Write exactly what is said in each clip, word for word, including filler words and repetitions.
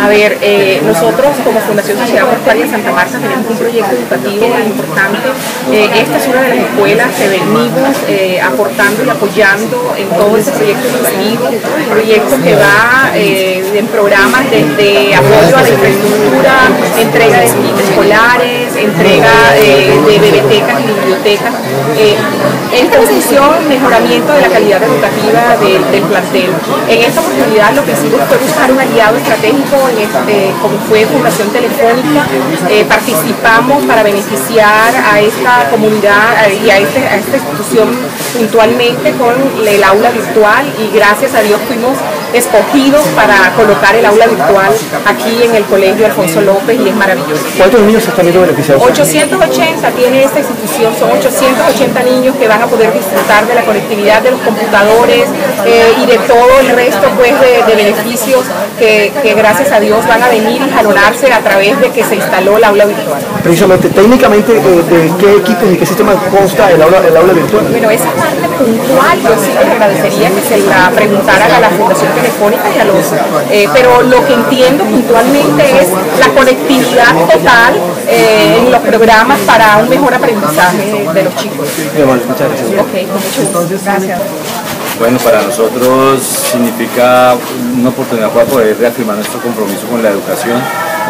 A ver, eh, nosotros como Fundación Sociedad Portuaria de Santa Marta tenemos un proyecto educativo importante. Eh, esta es una de las escuelas que venimos eh, aportando y apoyando en todo ese proyecto educativo, un proyecto que va eh, en programas desde apoyo a la infraestructura, entrega de kits escolares, entrega eh, de bibliotecas y bibliotecas. Eh, esta posición, mejoramiento de la calidad educativa del, del plantel. En esta oportunidad lo que hicimos fue buscar un aliado estratégico, en este, como fue Fundación Telefónica. Eh, participamos para beneficiar a esta comunidad y a, este, a esta institución puntualmente con el aula virtual, y gracias a Dios fuimos escogidos para colocar el aula virtual aquí en el Colegio Alfonso López, y es maravilloso. ¿Cuántos niños están viendo beneficiados? ochocientos ochenta tiene esta institución, son ochocientos ochenta niños que van a poder disfrutar de la conectividad de los computadores eh, y de todo el resto pues de, de beneficios que, que gracias a Dios van a venir y jalonarse a través de que se instaló el aula virtual. Precisamente, técnicamente, eh, ¿de qué equipos y qué sistemas consta el aula, el aula virtual? Bueno, esa parte puntual yo sí les agradecería que se la preguntaran a la Fundación Telefónica y a los... Eh, pero lo que entiendo puntualmente es la conectividad total eh, en los programas para un mejor aprendizaje de los chicos. Eh, bueno, muchas gracias. Okay, muchas gracias. Bueno, para nosotros significa una oportunidad para poder reafirmar nuestro compromiso con la educación.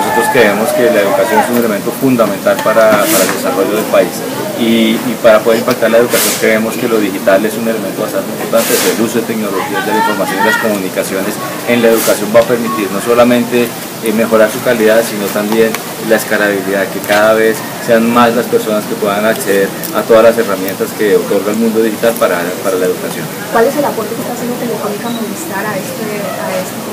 Nosotros creemos que la educación es un elemento fundamental para, para el desarrollo del país. Y, y para poder impactar la educación creemos que lo digital es un elemento bastante importante. El uso de tecnologías de la información y las comunicaciones en la educación va a permitir no solamente mejorar su calidad, sino también la escalabilidad, que cada vez sean más las personas que puedan acceder a todas las herramientas que otorga el mundo digital para, para la educación. ¿Cuál es el aporte que está haciendo Telefónica Movistar a este, a este,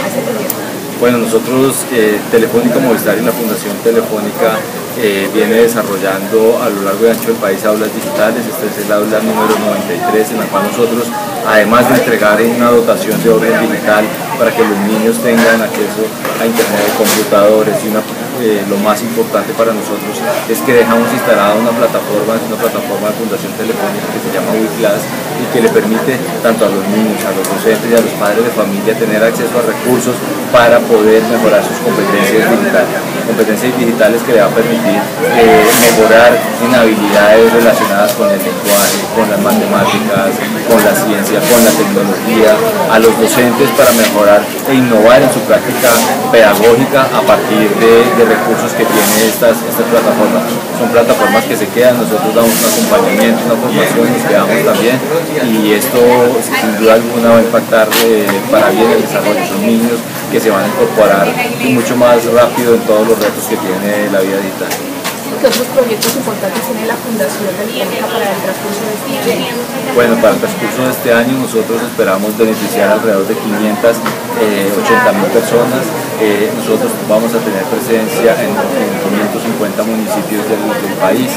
a este proyecto? Bueno, nosotros, eh, Telefónica Movistar y la Fundación Telefónica eh, viene desarrollando a lo largo y ancho del país aulas digitales. Este es el aula número noventa y tres, en la cual nosotros, además de entregar una dotación de orden digital para que los niños tengan acceso a internet, computadores y una... Eh, lo más importante para nosotros es que dejamos instalada una plataforma, una plataforma de Fundación Telefónica que se llama WeClass, y que le permite tanto a los niños, a los docentes y a los padres de familia tener acceso a recursos para poder mejorar sus competencias digitales, competencias digitales que le va a permitir eh, mejorar en habilidades relacionadas con el lenguaje, con las matemáticas, con la ciencia, con la tecnología, a los docentes para mejorar e innovar en su práctica pedagógica a partir de, de recursos que tiene estas, estas plataformas. Son plataformas que se quedan, nosotros damos un acompañamiento, una formación, nos quedamos también, y esto sin duda alguna va a impactar eh, para bien el desarrollo de los niños, que se van a incorporar mucho más rápido en todos los retos que tiene la vida digital. ¿Qué otros proyectos importantes tiene la Fundación Telefónica para el transcurso de este año? Bueno, para el transcurso de este año nosotros esperamos beneficiar alrededor de quinientas ochenta mil personas. Eh, nosotros vamos a tener presencia en, en quinientos cincuenta municipios del, del país.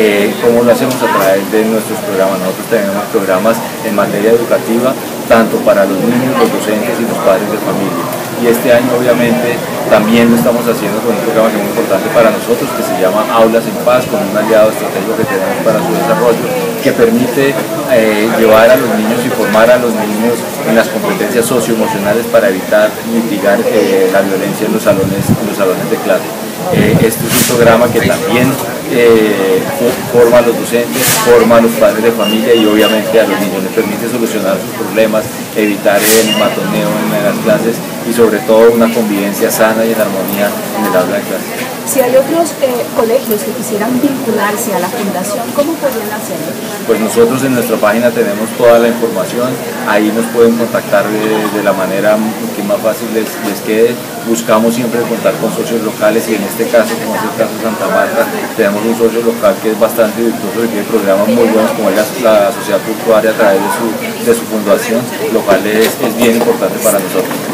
Eh, ¿Cómo lo hacemos? A través de nuestros programas. Nosotros tenemos programas en materia educativa, tanto para los niños, los docentes y los padres de familia. Y este año obviamente también lo estamos haciendo con un programa que es muy importante para nosotros, que se llama Aulas en Paz, con un aliado estratégico que tenemos para su desarrollo, que permite eh, llevar a los niños y formar a los niños en las competencias socioemocionales para evitar mitigar eh, la violencia en los salones, en los salones de clase. Eh, este es un programa que también Eh, forma a los docentes, forma a los padres de familia y obviamente a los niños. Les permite solucionar sus problemas, evitar el matoneo en las clases y sobre todo una convivencia sana y en armonía en el aula de clases. Si hay otros eh, colegios que quisieran vincularse a la fundación, ¿cómo podrían hacerlo? Pues nosotros en nuestra página tenemos toda la información, ahí nos pueden contactar de, de la manera que más fácil les, les quede. Buscamos siempre contar con socios locales, y en este caso, como es el caso de Santa Marta, tenemos un socio local que es bastante virtuoso y tiene programas muy buenos, como es la, la sociedad portuaria a través de su, de su fundación, lo cual es, es bien importante para nosotros.